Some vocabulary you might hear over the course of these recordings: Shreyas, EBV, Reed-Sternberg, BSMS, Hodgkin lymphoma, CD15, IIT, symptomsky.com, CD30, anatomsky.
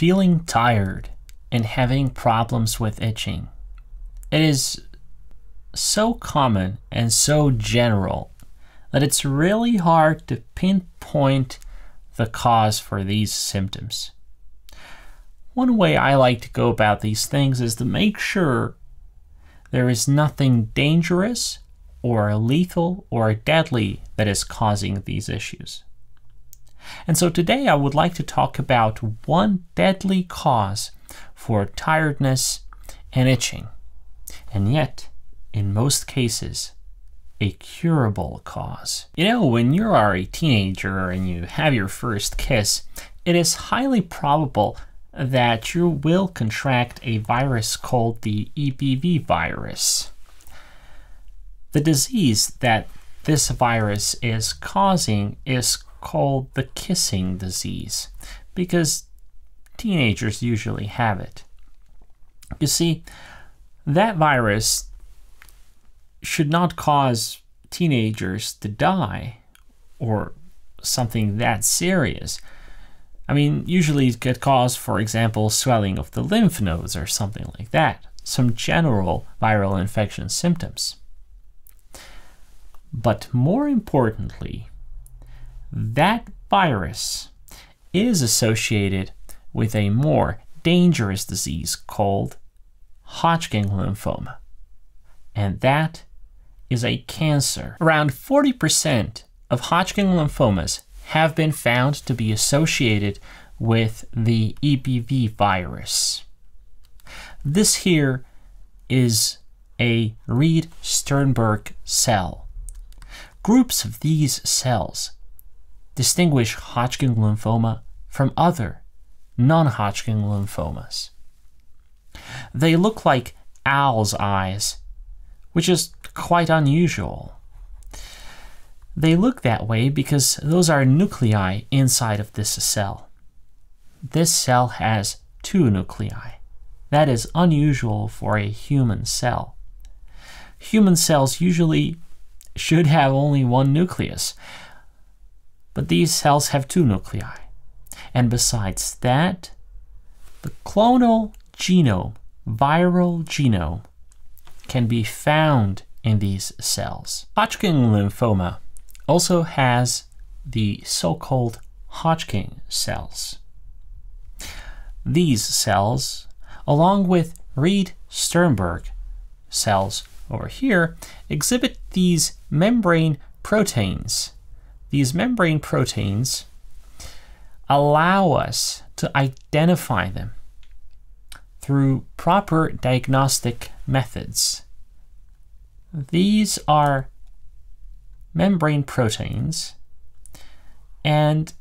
feeling tired and having problems with itching. It is so common and so general that it's really hard to pinpoint the cause for these symptoms. One way I like to go about these things is to make sure there is nothing dangerous or lethal or deadly that is causing these issues. And so today I would like to talk about one deadly cause for tiredness and itching, and yet, in most cases, a curable cause. You know, when you are a teenager and you have your first kiss, it is highly probable that you will contract a virus called the EBV virus. The disease that this virus is causing is called the kissing disease, because teenagers usually have it. You see, that virus should not cause teenagers to die or something that serious. I mean, usually it could cause, for example, swelling of the lymph nodes or something like that, some general viral infection symptoms. But more importantly, that virus is associated with a more dangerous disease called Hodgkin lymphoma, and that is a cancer. Around 40% of Hodgkin lymphomas have been found to be associated with the EBV virus. This here is a Reed-Sternberg cell. Groups of these cells distinguish Hodgkin lymphoma from other non-Hodgkin lymphomas. They look like owl's eyes, which is quite unusual. They look that way because those are nuclei inside of this cell. This cell has two nuclei. That is unusual for a human cell. Human cells usually should have only one nucleus, but these cells have two nuclei. And besides that, the clonal genome, viral genome, can be found in these cells. Hodgkin lymphoma also has the so-called Hodgkin cells. These cells, along with Reed-Sternberg cells over here, exhibit these membrane proteins. These membrane proteins allow us to identify them through proper diagnostic methods. These are membrane proteins, and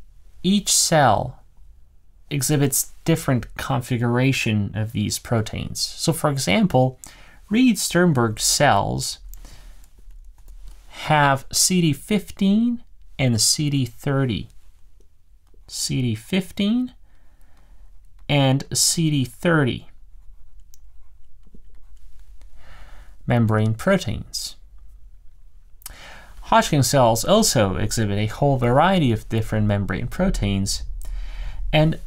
each cell exhibits different configuration of these proteins. So for example, Reed-Sternberg cells have CD15 and CD30. CD15 and CD30 membrane proteins. Hodgkin cells also exhibit a whole variety of different membrane proteins, and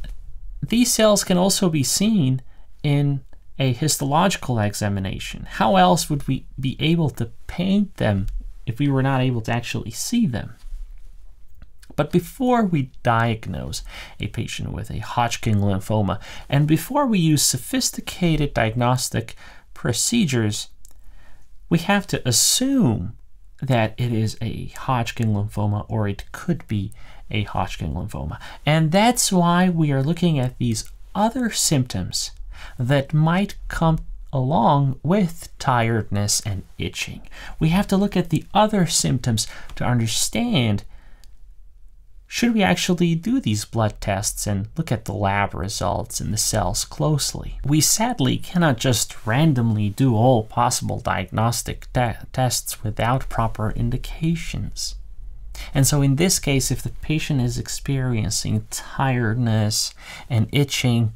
these cells can also be seen in a histological examination. How else would we be able to paint them if we were not able to actually see them? But before we diagnose a patient with a Hodgkin lymphoma, and before we use sophisticated diagnostic procedures, we have to assume that it is a Hodgkin lymphoma, or it could be a Hodgkin lymphoma. And that's why we are looking at these other symptoms that might come along with tiredness and itching. We have to look at the other symptoms to understand, should we actually do these blood tests and look at the lab results in the cells closely? We sadly cannot just randomly do all possible diagnostic tests without proper indications. And so in this case, if the patient is experiencing tiredness and itching,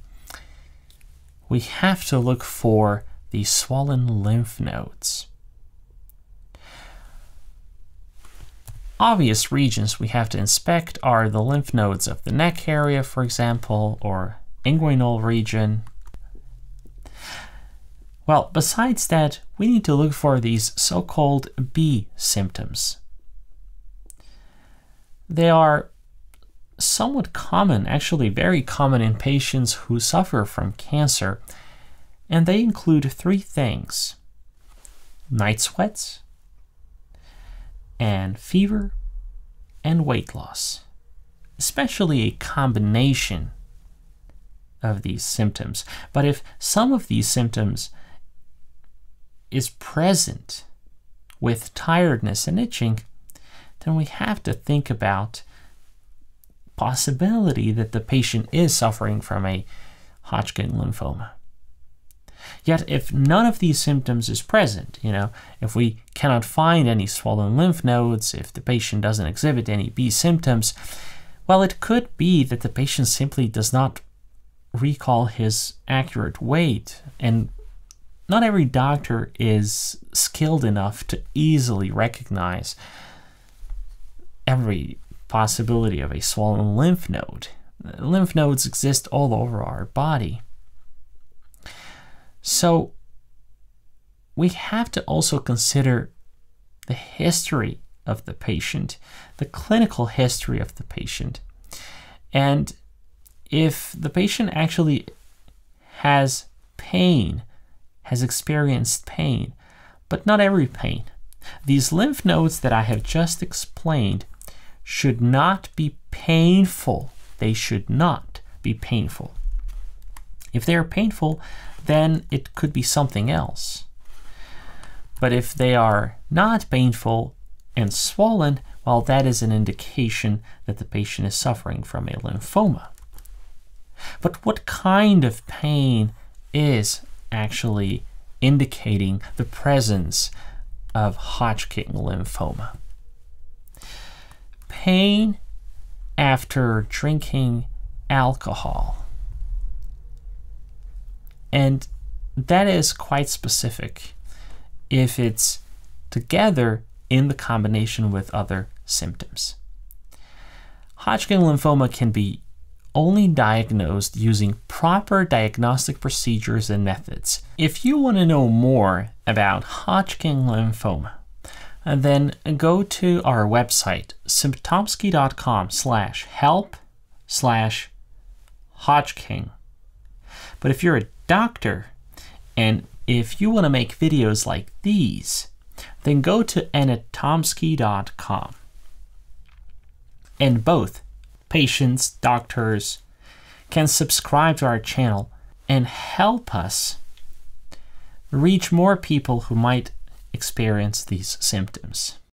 we have to look for the swollen lymph nodes. Obvious regions we have to inspect are the lymph nodes of the neck area, for example, or inguinal region. Well, besides that, we need to look for these so-called B symptoms. They are somewhat common, actually very common in patients who suffer from cancer, and they include three things: night sweats, and fever, and weight loss, especially a combination of these symptoms. But if some of these symptoms is present with tiredness and itching, then we have to think about the possibility that the patient is suffering from a Hodgkin lymphoma. Yet if none of these symptoms is present, if we cannot find any swollen lymph nodes, if the patient doesn't exhibit any B symptoms, well, it could be that the patient simply does not recall his accurate weight, and not every doctor is skilled enough to easily recognize every possibility of a swollen lymph node. Lymph nodes exist all over our body. So we have to also consider the history of the patient, the clinical history of the patient. And if the patient actually has pain, has experienced pain, but not every pain, these lymph nodes that I have just explained should not be painful. They should not be painful. If they are painful, then it could be something else. But if they are not painful and swollen, well, that is an indication that the patient is suffering from a lymphoma. But what kind of pain is actually indicating the presence of Hodgkin lymphoma? Pain after drinking alcohol. And that is quite specific if it's together in the combination with other symptoms. Hodgkin lymphoma can be only diagnosed using proper diagnostic procedures and methods. If you want to know more about Hodgkin lymphoma, then go to our website, symptomsky.com/help/Hodgkin. But if you're a doctor, and if you want to make videos like these, then go to anatomsky.com. And both patients, doctors can subscribe to our channel and help us reach more people who might experience these symptoms.